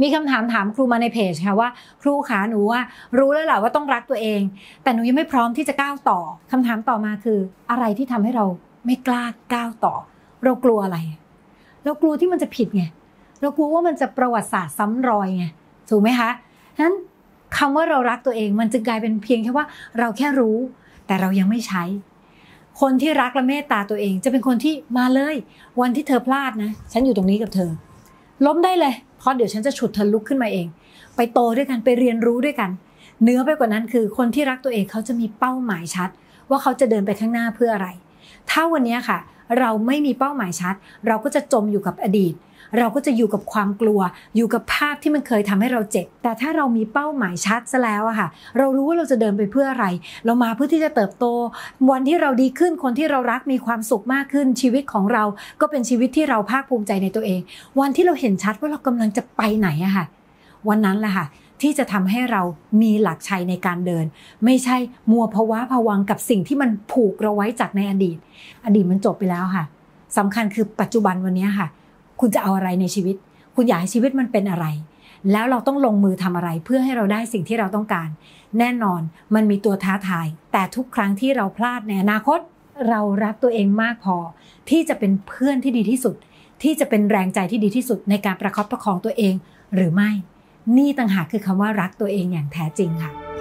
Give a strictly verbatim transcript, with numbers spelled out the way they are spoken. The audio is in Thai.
มีคำถามถามครูมาในเพจค่ะว่าครูขาหนูว่ารู้แล้วแหละว่าต้องรักตัวเองแต่หนูยังไม่พร้อมที่จะก้าวต่อคำถามต่อมาคืออะไรที่ทำให้เราไม่กล้าก้าวต่อเรากลัวอะไรเรากลัวที่มันจะผิดไงเรากลัวว่ามันจะประวัติศาสตร์ซ้ำรอยไงถูกไหมคะนั้นคำว่าเรารักตัวเองมันจึงกลายเป็นเพียงแค่ว่าเราแค่รู้แต่เรายังไม่ใช้คนที่รักและเมตตาตัวเองจะเป็นคนที่มาเลยวันที่เธอพลาดนะฉันอยู่ตรงนี้กับเธอล้มได้เลยเพราะเดี๋ยวฉันจะฉุดเธอลุกขึ้นมาเองไปโตด้วยกันไปเรียนรู้ด้วยกันเนื้อไปกว่านั้นคือคนที่รักตัวเองเขาจะมีเป้าหมายชัดว่าเขาจะเดินไปข้างหน้าเพื่ออะไรถ้าวันนี้ค่ะเราไม่มีเป้าหมายชัดเราก็จะจมอยู่กับอดีตเราก็จะอยู่กับความกลัวอยู่กับภาพที่มันเคยทำให้เราเจ็บแต่ถ้าเรามีเป้าหมายชัดซะแล้วอะค่ะเรารู้ว่าเราจะเดินไปเพื่ออะไรเรามาเพื่อที่จะเติบโตวันที่เราดีขึ้นคนที่เรารักมีความสุขมากขึ้นชีวิตของเราก็เป็นชีวิตที่เราภาคภูมิใจในตัวเองวันที่เราเห็นชัดว่าเรากำลังจะไปไหนอะค่ะวันนั้นแหละค่ะที่จะทำให้เรามีหลักชัยในการเดินไม่ใช่มัวภวะผวังกับสิ่งที่มันผูกเราไว้จากในอดีตอดีตมันจบไปแล้วค่ะสำคัญคือปัจจุบันวันนี้ค่ะคุณจะเอาอะไรในชีวิตคุณอยากให้ชีวิตมันเป็นอะไรแล้วเราต้องลงมือทำอะไรเพื่อให้เราได้สิ่งที่เราต้องการแน่นอนมันมีตัวท้าทายแต่ทุกครั้งที่เราพลาดในอนาคตเรารักตัวเองมากพอที่จะเป็นเพื่อนที่ดีที่สุดที่จะเป็นแรงใจที่ดีที่สุดในการประคับประคองตัวเองหรือไม่นี่ต่างหากคือคำว่ารักตัวเองอย่างแท้จริงค่ะ